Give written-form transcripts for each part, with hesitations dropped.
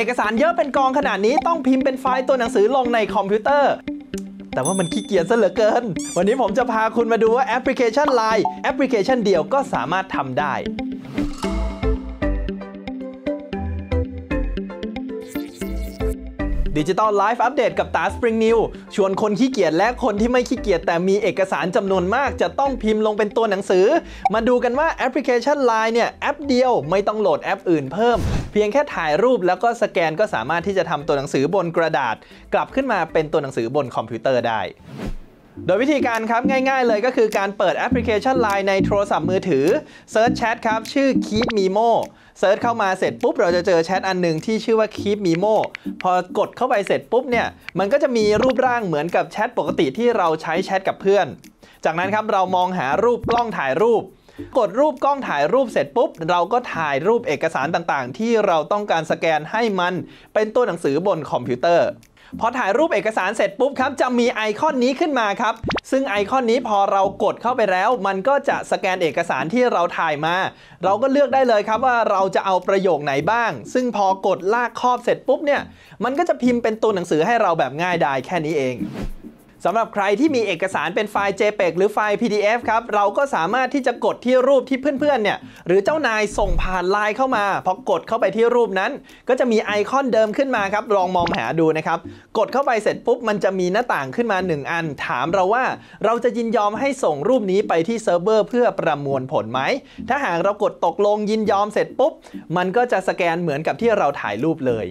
เอกสารเยอะเป็นกองขนาดนี้ต้องพิมพ์เป็นไฟล์ตัวหนังสือลงในคอมพิวเตอร์แต่ว่ามันขี้เกียจซะเหลือเกินวันนี้ผมจะพาคุณมาดูว่าแอปพลิเคชัน LINE แอปพลิเคชันเดียวก็สามารถทำได้ดิจิตอลไลฟ์อัปเดตกับตา Spring News ชวนคนขี้เกียจและคนที่ไม่ขี้เกียจแต่มีเอกสารจำนวนมากจะต้องพิมพ์ลงเป็นตัวหนังสือมาดูกันว่าแอปพลิเคชัน LINE เนี่ยแอปเดียวไม่ต้องโหลดแอปอื่นเพิ่มเพียงแค่ถ่ายรูปแล้วก็สแกนก็สามารถที่จะทำตัวหนังสือบนกระดาษกลับขึ้นมาเป็นตัวหนังสือบนคอมพิวเตอร์ได้โดยวิธีการครับง่ายๆเลยก็คือการเปิดแอปพลิเคชัน LINE ในโทรศัพท์มือถือเซิร์ชแชทครับชื่อ Keep Memo เซิร์ชเข้ามาเสร็จปุ๊บเราจะเจอแชทอันหนึ่งที่ชื่อว่า Keep Memo พอกดเข้าไปเสร็จปุ๊บเนี่ยมันก็จะมีรูปร่างเหมือนกับแชทปกติที่เราใช้แชทกับเพื่อนจากนั้นครับเรามองหารูปกล้องถ่ายรูปกดรูปกล้องถ่ายรูปเสร็จปุ๊บเราก็ถ่ายรูปเอกสารต่างๆที่เราต้องการสแกนให้มันเป็นตัวหนังสือบนคอมพิวเตอร์พอถ่ายรูปเอกสารเสร็จปุ๊บครับจะมีไอคอนนี้ขึ้นมาครับซึ่งไอคอนนี้พอเรากดเข้าไปแล้วมันก็จะสแกนเอกสารที่เราถ่ายมาเราก็เลือกได้เลยครับว่าเราจะเอาประโยคไหนบ้างซึ่งพอกดลากครอบเสร็จปุ๊บเนี่ยมันก็จะพิมพ์เป็นตัวหนังสือให้เราแบบง่ายดายแค่นี้เองสำหรับใครที่มีเอกสารเป็นไฟล์ JPEG หรือไฟล์ PDF ครับเราก็สามารถที่จะกดที่รูปที่เพื่อนๆเนี่ยหรือเจ้านายส่งผ่าน LINE เข้ามาพอกดเข้าไปที่รูปนั้นก็จะมีไอคอนเดิมขึ้นมาครับลองมองหาดูนะครับกดเข้าไปเสร็จปุ๊บมันจะมีหน้าต่างขึ้นมา1อันถามเราว่าเราจะยินยอมให้ส่งรูปนี้ไปที่เซิร์ฟเวอร์เพื่อประมวลผลไหมถ้าหากเรากดตกลงยินยอมเสร็จปุ๊บมันก็จะสแกนเหมือนกับที่เราถ่ายรูปเลย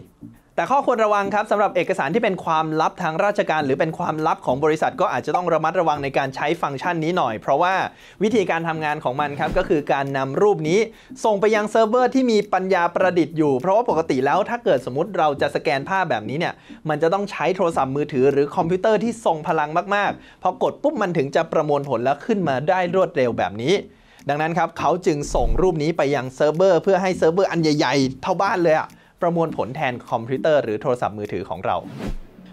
แต่ข้อควรระวังครับสำหรับเอกสารที่เป็นความลับทางราชการหรือเป็นความลับของบริษัทก็อาจจะต้องระมัดระวังในการใช้ฟังก์ชันนี้หน่อยเพราะว่าวิธีการทำงานของมันครับก็คือการนำรูปนี้ส่งไปยังเซิร์ฟเวอร์ที่มีปัญญาประดิษฐ์อยู่เพราะว่าปกติแล้วถ้าเกิดสมมติเราจะสแกนภาพแบบนี้เนี่ยมันจะต้องใช้โทรศัพท์มือถือหรือคอมพิวเตอร์ที่ทรงพลังมากๆพอกดปุ๊บมันถึงจะประมวลผลแล้วขึ้นมาได้รวดเร็วแบบนี้ดังนั้นครับเขาจึงส่งรูปนี้ไปยังเซิร์ฟเวอร์เพื่อให้เซิร์ฟเวอร์อันใหญ่ๆเท่าบ้านเลยอะประมวลผลแทนคอมพิวเตอร์หรือโทรศัพท์มือถือของเรา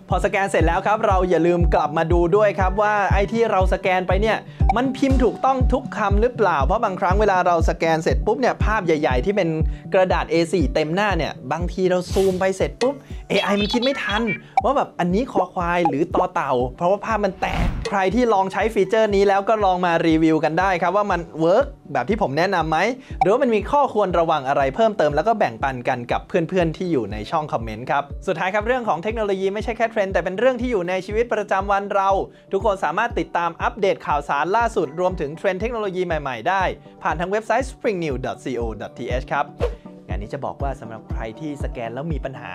พอสแกนเสร็จแล้วครับเราอย่าลืมกลับมาดูด้วยครับว่าไอ้ที่เราสแกนไปเนี่ยมันพิมพ์ถูกต้องทุกคำหรือเปล่าเพราะบางครั้งเวลาเราสแกนเสร็จปุ๊บเนี่ยภาพใหญ่ๆที่เป็นกระดาษ A4 เต็มหน้าเนี่ยบางทีเราซูมไปเสร็จปุ๊บ AI มันคิดไม่ทันว่าแบบอันนี้คอควายหรือตอเต่าเพราะว่าภาพมันแตกใครที่ลองใช้ฟีเจอร์นี้แล้วก็ลองมารีวิวกันได้ครับว่ามันเวิร์กแบบที่ผมแนะนำไหมหรือว่ามันมีข้อควรระวังอะไรเพิ่มเติมแล้วก็แบ่งปันกันกับเพื่อนๆที่อยู่ในช่องคอมเมนต์ครับสุดท้ายครับเรื่องของเทคโนโลยีไม่ใช่แค่เทรนด์แต่เป็นเรื่องที่อยู่ในชีวิตประจำวันเราทุกคนสามารถติดตามอัปเดตข่าวสารล่าสุดรวมถึงเทรนด์เทคโนโลยีใหม่ๆได้ผ่านทางเว็บไซต์ springnews.co.th ครับงานนี้จะบอกว่าสำหรับใครที่สแกนแล้วมีปัญหา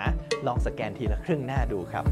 ลองสแกนทีละครึ่งหน้าดูครับ